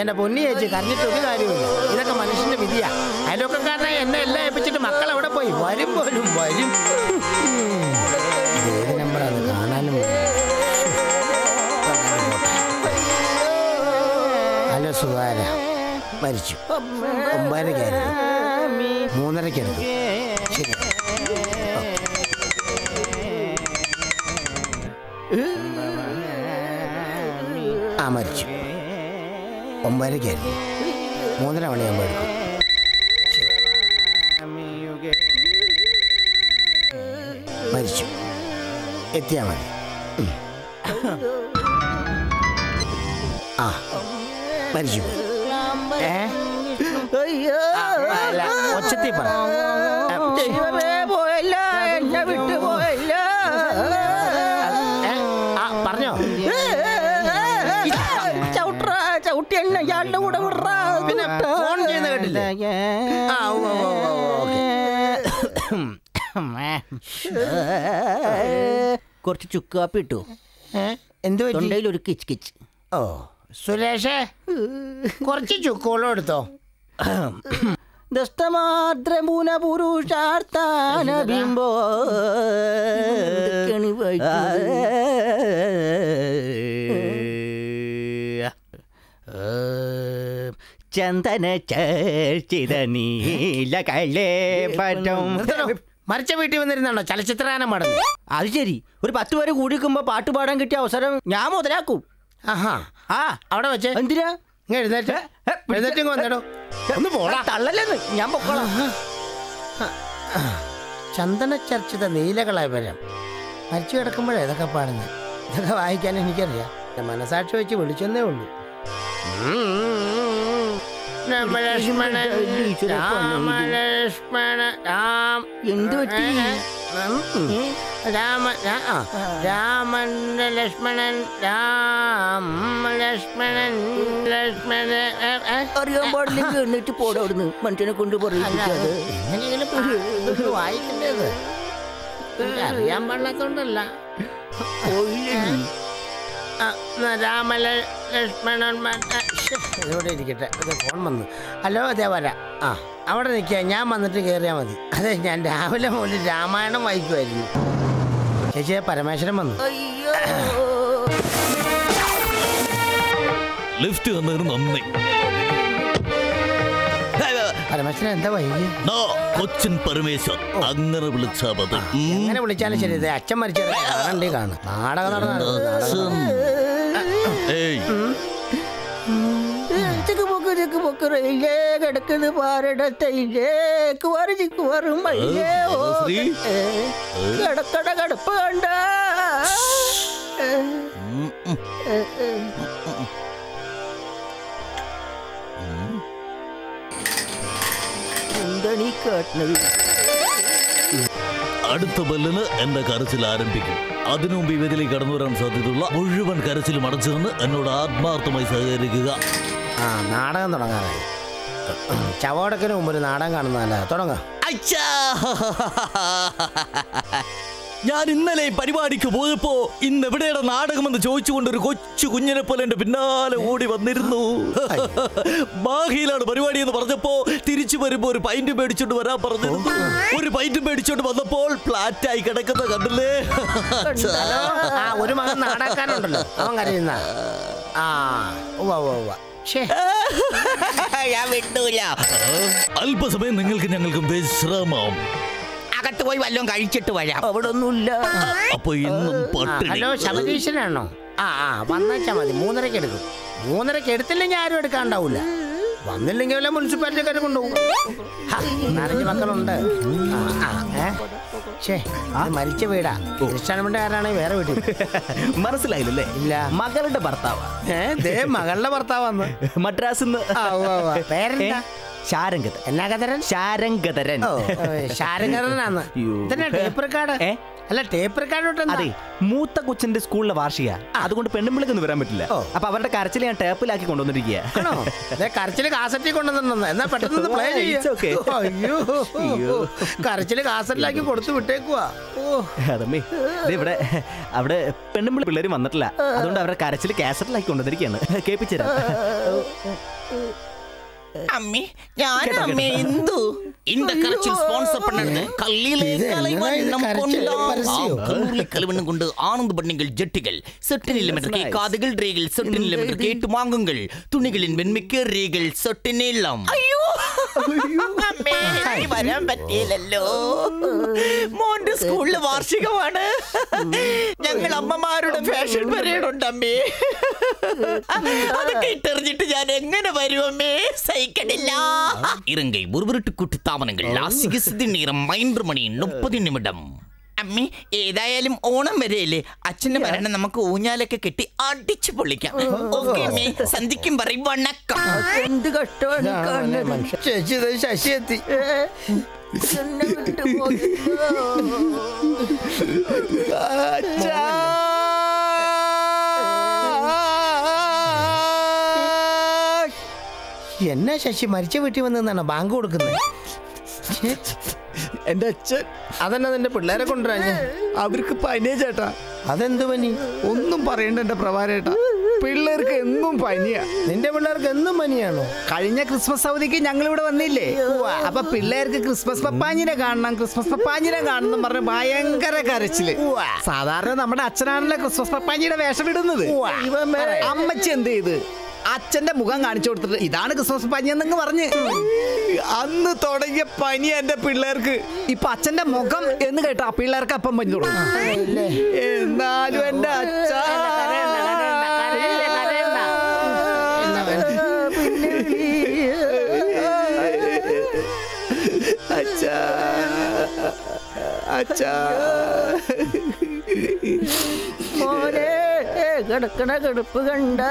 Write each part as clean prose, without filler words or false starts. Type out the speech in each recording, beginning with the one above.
Ena bonni aja karena itu kita hari ini, kita ke manusia media. Ada orang karena enna, semua itu cuma makalah orang boy, boyrim. Ini nomor apa? Kanan ini. Halo suara, pergi. Ombar kiri, monar kiri. Amarji. Ombar kiri, modalnya mana ombar itu? Maricu, itu yang mana? Ah, maricu. Apalah, macet apa? Siapa boleh, nak bintu boleh. Parnyo. Utengnya jalan udah berat, kenapa? Phone jenis apa dulu? Okay. Kurang cukup apa itu? Endo itu. Tondai lori kic. Oh, Suresh, kurang cukup lor itu. Dastama dremuna buru jarta na bimbo. चंदन चर्चिदनी लगाले पटम मरचे BT बंदरी ना चलचित्र आना मर्द आज चली उरी पातू वाले गुड़ी कुंबा पाटू बाढ़ के टिया उसरे न्याम होता है आपको हाँ हाँ आवड़ा बच्चे अंतिरा ये रिजल्टिंग कौन देरो उन्हें बोला ताला ले ना न्याम बोला चंदन चर्चिदनी लगाले पटम मरचे वाले कुंबा रहता का पारने तब आई क्या नहीं മനുഷ്യനെ കൊണ്ടുപോയത് അറിയാൻ പാടില്ലാത്തോണ്ടല്ല രാമല ഇവിടെ ഇരിക്കട്ടെ ഫോൺ വന്നു ഹലോ ദേവര ആ അവിടെ നിൽക്കുക ഞാൻ വന്നിട്ട് കയറിയാൽ മതി അതെ ഞാൻ രാവിലെ മുതൽ രാമായണം വായിക്കുമായിരുന്നു ചേച്ചിയെ പരമേശ്വരൻ വന്നു ലിഫ്റ്റ് തന്നതിന് നന്ദി പരമേശ്വരൻ എന്താ വൈകിയോ കൊച്ചിൻ പരമേശ്വരൻ അങ്ങനെ വിളിച്ചാൽ മതി അങ്ങനെ വിളിച്ചാലും ശരി അച്ഛൻ മരിച്ചത് കാണണ്ടേ കാണും നാടകം നടന്നു അടുത്ത ബെല്ലിന് എന്റെ കരച്ചിൽ ആരംഭിക്കും അതിനു മുമ്പ് ഇവരിലേക്ക് കടന്നു വരാൻ സാധ്യതയുള്ള മുഴുവൻ കരച്ചിലും അടച്ചു നിന്ന് എന്നോട് ആത്മാർത്ഥമായി സഹകരിക്കുക ആ നാടകം തുടങ്ങാനായി ചവടക്കിന് മുമ്പ് ഒരു നാടകം കാണുന്നതല്ല തുടങ്ങാം ഞാൻ ഇന്നലെ പരിപാടിക്ക് പോയപ്പോ ഇന്ന് എവിടെയുടെ നാടകമെന്ന് ചോദിച്ചുകൊണ്ട് ഒരു കൊച്ചു കുഞ്ഞിനെ പോലെ എന്റെ പിന്നാലെ ഓടി വന്നിരുന്നു ബാഹിയിലാണ് പരിപാടി എന്ന് പറഞ്ഞപ്പോ തിരിച്ചു വരുമ്പോ ഒരു പൈന്റ് മേടിച്ചോണ്ട് വരാൻ പറഞ്ഞിരുന്നു ഒരു പൈന്റ് മേടിച്ചോണ്ട് വന്നപ്പോൾ ഫ്ലാറ്റായി കിടക്കുന്ന കണ്ടില്ലേ ഒരു മകൻ നാടകക്കാരനുണ്ടല്ലോ അവൻ കരയുന്ന ആ ഞാൻ വിട്ടൂല അല്പസമയം ഞങ്ങൾക്കും വിശ്രമം അകത്ത് പോയി വല്ലതും കഴിച്ചിട്ട് വരാം അവിടെ ഒന്നുമില്ല ഹലോ ശബരീശനാണോ ആ ആ വന്നേച്ചാ മതി മൂന്നരക്ക് എടുക്കും മൂന്നരക്ക് എടുത്തില്ലെങ്കിൽ ആരും എടുക്കാണ്ടാവൂല വന്നില്ലെങ്കിൽ വല്ല മുനിസിപ്പാലിറ്റിക്കാർ കൊണ്ടുപോകും നാലഞ്ച് മക്കളുണ്ട് മരിച്ച വീടാ ആരാണ് വേറെ വീട്ടിൽ മനസ്സിലായില്ലേ ഇല്ല മകളുടെ ഭർത്താവ് മകളുടെ ഭർത്താവാന്ന് മദ്രാസിൽ നിന്ന് പേരെന്താ ശാരംഗതരൻ ശാരംഗതരൻ ശാരംഗതരനാണ് Alla tape recorder unda. Adi, mootha kuchinte school la varshiya. Adu kondu pendumbulekku nu veran pattilla. Appo avarde karachile yan tape laaki kondu vandirikkiya. Ano? Ne karachile cassette kondu vandanna. Enna pettanu play cheya. It's okay. Ayyo. Ayyo. Karachile cassette laaki koduthu vittekuva. Oh. Adame. Ide ivade avade pendumbule pillari vannittilla. Adondu avarde karachile cassette laaki kondu vandirikkiya. Kepichera. Ammi, Janammi Indu. In the Karachil sponsor, Kalile Kaliman Namponda, Kaliman Gunda, on the Bunningle Jetigal, certain element cake, Kadigal Regal, certain element cake to Mangungle, Tunigal in Benmikir Regal, certain elum. I remember Taylor Monday School of Archigavana. Young Mamma fashion parade on Dummy. I determined to Jananga, me, Psychedilla. Irangay, Burbur to Kutta. Last is the near a mind money, no put in madam. Ammi, Edailum own a merele, Achinabarana Namakunia like a kitty, or ditch polica. Okay, me, Sandikim Baribanaka. And the got turned on the and that's it. Other than the Pulera Contraja, Abricupa Nejata, Adendovani, Undum Parenda Pravareta, Pillar Kendum Pania, Nindabular Gandum Maniano, Kalina Christmas of the King Anglo and Lille, Apa Pillar Christmas Papania Garden, Christmas Papania Garden, the Marabayan Caracarichili, Sadara, Namadacharan, like Christmas Papania Vashabilitan, Amachende. അച്ഛന്റെ മുഖം കാണിച്ചു കൊടുത്തിട്ട് ഇതാണ് Christmas പനി എന്നങ്ങ് പറഞ്ഞു അന്ന് തുടങ്ങിയ പനി എന്റെ പിള്ളേർക്ക് ഇപ്പോ അച്ഛന്റെ മുഖം എന്ന് കേട്ടാ പിള്ളേർക്ക് അപ്പം പനി തുടങ്ങും എന്നാലും എന്റെ അച്ഛാ അച്ഛാ അച്ഛാ മോനെ Kadakadakadapuganda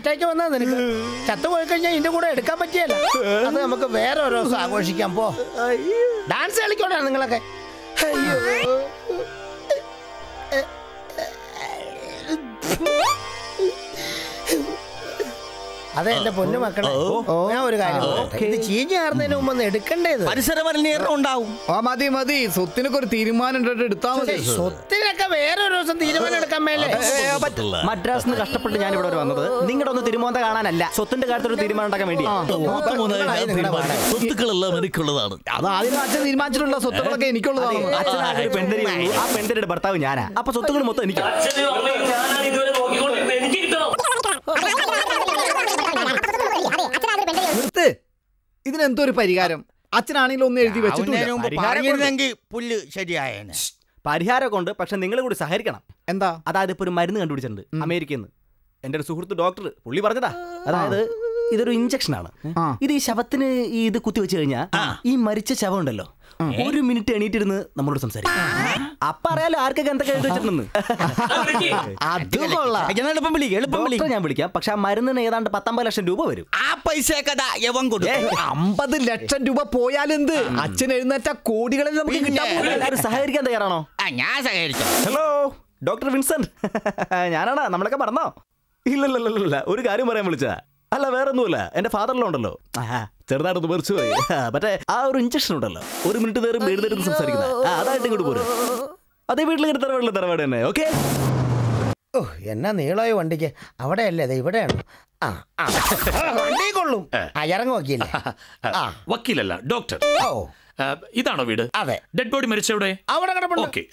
Take on another Chatuaka in the wood, come at jail. I'm a bear or a sago. She can pour. Dance like you're running like a other than the Punamaka. Oh, now we got the cheese are the woman that can do. I said, I'm near on down. Amadi Madi, so Tinakur Tiriman and 100,000. So Tinaka or something, you want to come in. Madras and the customer to Janibur. Think on the Tirimana and so Tinaka to Tirimana committee. This is a parigaram. Achananilo made the vegetarian parigarangi pull Shadian. Parihara conda, Paxan England would Saharikana. And the Ada put a marine and Dujan, American. Enter Suhur to doctor, Pulibarda. Either injection. It is Shavatini, the Kutuchina, E. Maricha Shavondalo. 1 minute and eat in the Namurusam. Apparel archaic and the Kazan. I don't know public, Paksha Marin and Patamba should do over. Apa Sakada, you won't go but the letter do a poyal in the Achenata Kodigal and the Arano. Hello, Dr. Vincent. Yana, Namaka Barno. Urigari Allah, where are and a father Londolo. Aha, Terra the Bursue. But our injection Londolo. 1 minute there made the Sarina. Ah, that's a good word. Are they will later? Okay. Oh, you're not the yellow one day. Our day, they were done. Ah, doctor. Oh, dead body marriage today. Okay.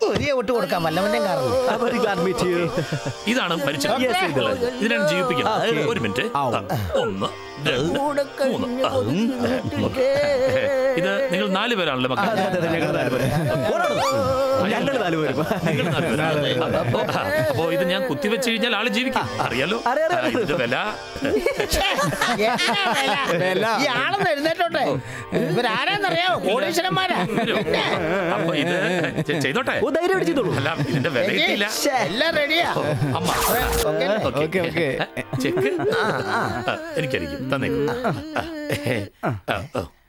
Oh, you would come along. I've already got me to you. I don't know.